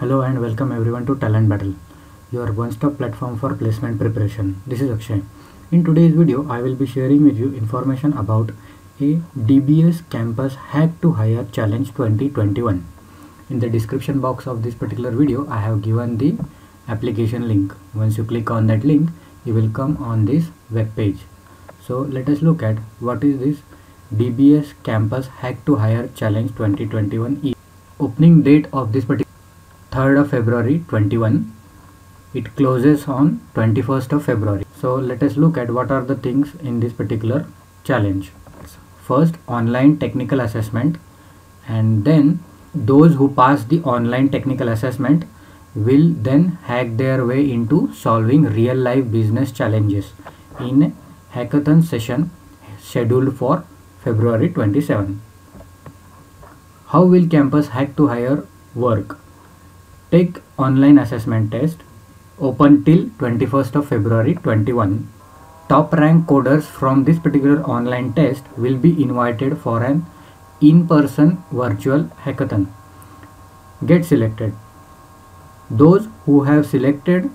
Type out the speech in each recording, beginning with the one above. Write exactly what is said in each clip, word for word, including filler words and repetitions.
Hello and welcome everyone to Talent Battle, your one-stop platform for placement preparation. This is Akshay. In today's video, I will be sharing with you information about a D B S Campus Hack to Hire Challenge twenty twenty-one. In the description box of this particular video, I have given the application link. Once you click on that link, you will come on this web page. So let us look at what is this D B S Campus Hack to Hire Challenge twenty twenty-one. Opening date of this particular third of February twenty-one. It closes on twenty-first of February. So let us look at what are the things in this particular challenge. First, online technical assessment, and then those who pass the online technical assessment will then hack their way into solving real life business challenges in a hackathon session scheduled for February twenty-seventh. How will Campus Hack to Hire work? Take online assessment test, open till twenty-first of February twenty-one. Top rank coders from this particular online test will be invited for an in-person virtual hackathon. Get selected. Those who have selected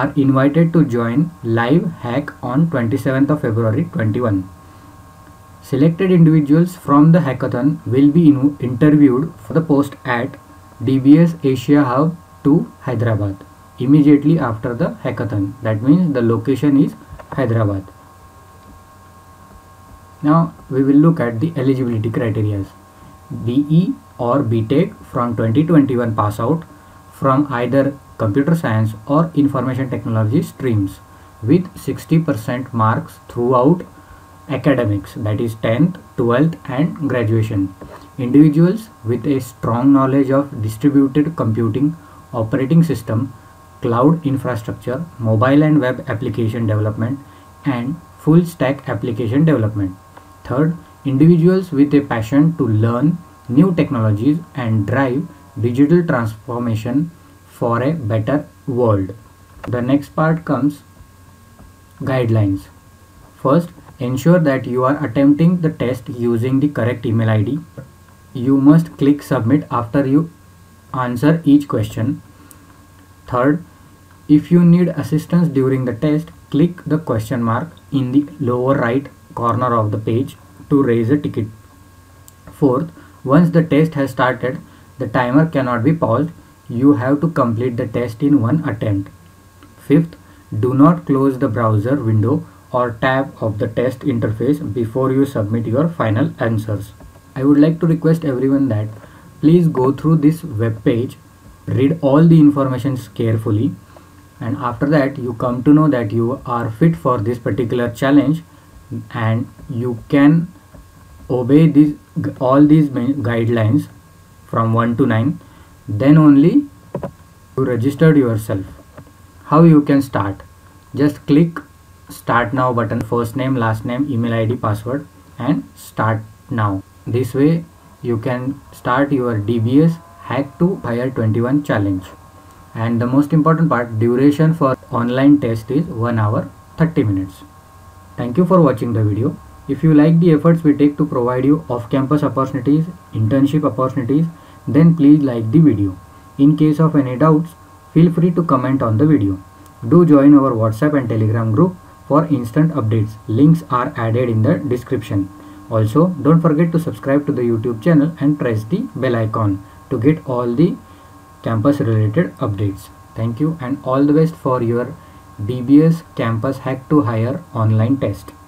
are invited to join live hack on twenty-seventh of February twenty-one. Selected individuals from the hackathon will be in interviewed for the post at D B S Asia Hub to Hyderabad immediately after the hackathon. That means the location is Hyderabad. Now we will look at the eligibility criteria. B E or B Tech from twenty twenty-one pass out from either computer science or information technology streams with sixty percent marks throughout academics, that is tenth, twelfth and graduation. Individuals with a strong knowledge of distributed computing, operating system, cloud infrastructure, mobile and web application development and full stack application development. Third, individuals with a passion to learn new technologies and drive digital transformation for a better world. The next part comes guidelines. First, ensure that you are attempting the test using the correct email I D. You must click submit after you answer each question. Third, if you need assistance during the test, click the question mark in the lower right corner of the page to raise a ticket. Fourth, once the test has started, the timer cannot be paused. You have to complete the test in one attempt. Fifth, do not close the browser window or tab of the test interface before you submit your final answers. I would like to request everyone that please go through this web page, read all the information carefully, and after that you come to know that you are fit for this particular challenge and you can obey these all these guidelines from one to nine. Then only you registered yourself. How you can start? Just click start now button, first name, last name, email I D, password, and start now. This way you can start your D B S Hack to Hire twenty-one challenge. And the most important part, duration for online test is one hour thirty minutes. Thank you for watching the video. If you like the efforts we take to provide you off-campus opportunities, internship opportunities, then please like the video. In case of any doubts, feel free to comment on the video. Do join our WhatsApp and Telegram group for instant updates. Links are added in the description. Also, don't forget to subscribe to the YouTube channel and press the bell icon to get all the campus related updates. Thank you and all the best for your D B S Campus Hack to Hire online test.